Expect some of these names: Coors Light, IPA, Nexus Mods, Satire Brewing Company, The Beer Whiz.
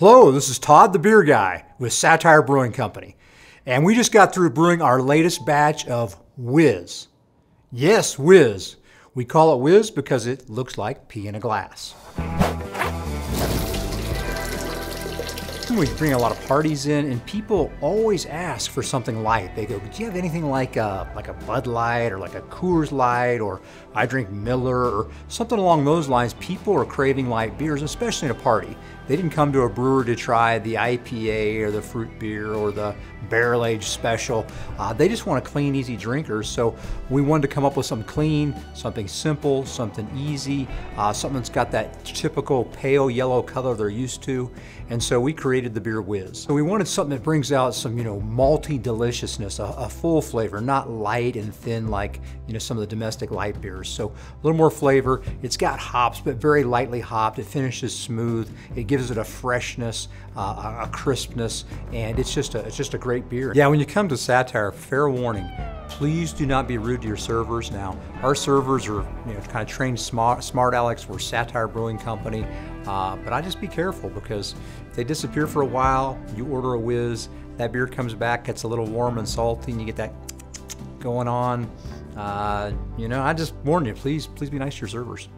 Hello, this is Todd the Beer Guy with Satire Brewing Company, and we just got through brewing our latest batch of Whiz. Yes, Whiz. We call it Whiz because it looks like pee in a glass. We bring a lot of parties in, and people always ask for something light. They go, do you have anything like a Bud Light or like a Coors Light, or I drink Miller or something along those lines? People are craving light beers, especially at a party. They didn't come to a brewer to try the IPA or the fruit beer or the barrel aged special. They just want a clean, easy drinker. So we wanted to come up with something clean, something simple, something easy, something that's got that typical pale yellow color they're used to. And so we created the Beer Whiz. So we wanted something that brings out some, malty deliciousness, a full flavor, not light and thin like, some of the domestic light beers. So a little more flavor. It's got hops, but very lightly hopped. It finishes smooth. It gives it a freshness, a crispness, and it's just a great beer. Yeah, when you come to Satire, fair warning, please do not be rude to your servers. Now, our servers are kind of trained smart Alex. We're Satire Brewing Company, but I just be careful, because if they disappear for a while, you order a Whiz, that beer comes back, gets a little warm and salty, and you get that going on. I just warn you, please be nice to your servers.